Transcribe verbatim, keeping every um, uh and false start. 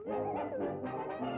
Whoa!